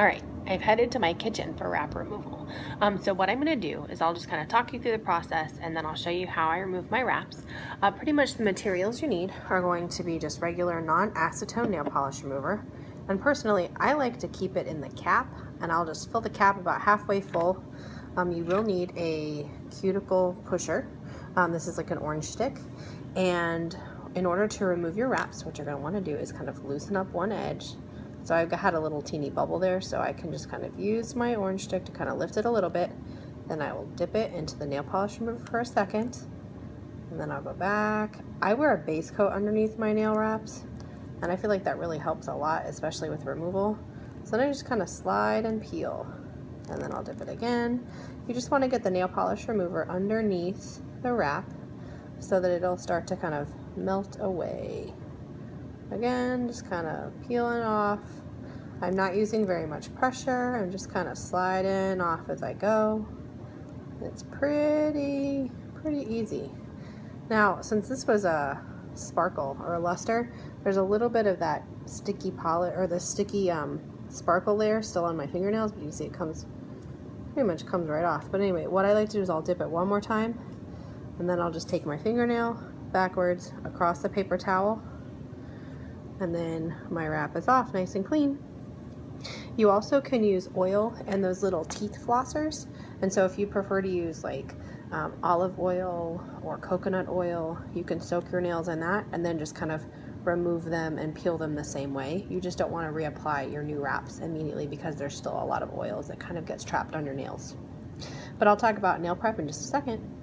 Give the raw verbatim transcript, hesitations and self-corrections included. All right, I've headed to my kitchen for wrap removal. Um, so what I'm gonna do is I'll just kind of talk you through the process, and then I'll show you how I remove my wraps. Uh, pretty much the materials you need are going to be just regular non-acetone nail polish remover. And personally, I like to keep it in the cap, and I'll just fill the cap about halfway full. Um, you will need a cuticle pusher. Um, this is like an orange stick. And in order to remove your wraps, what you're gonna wanna do is kind of loosen up one edge. So I've had a little teeny bubble there, so I can just kind of use my orange stick to kind of lift it a little bit. Then I will dip it into the nail polish remover for a second, and then I'll go back. I wear a base coat underneath my nail wraps, and I feel like that really helps a lot, especially with removal. So then I just kind of slide and peel, and then I'll dip it again. You just want to get the nail polish remover underneath the wrap so that it'll start to kind of melt away. Again, just kind of peeling off. I'm not using very much pressure. I'm just kind of sliding off as I go. It's pretty, pretty easy. Now, since this was a sparkle or a luster, there's a little bit of that sticky polish or the sticky um, sparkle layer still on my fingernails, but you can see it comes, pretty much comes right off. But anyway, what I like to do is I'll dip it one more time, and then I'll just take my fingernail backwards across the paper towel, and then my wrap is off nice and clean. You also can use oil and those little teeth flossers. And so if you prefer to use like um, olive oil or coconut oil, you can soak your nails in that and then just kind of remove them and peel them the same way. You just don't want to reapply your new wraps immediately because there's still a lot of oils that kind of gets trapped on your nails. But I'll talk about nail prep in just a second.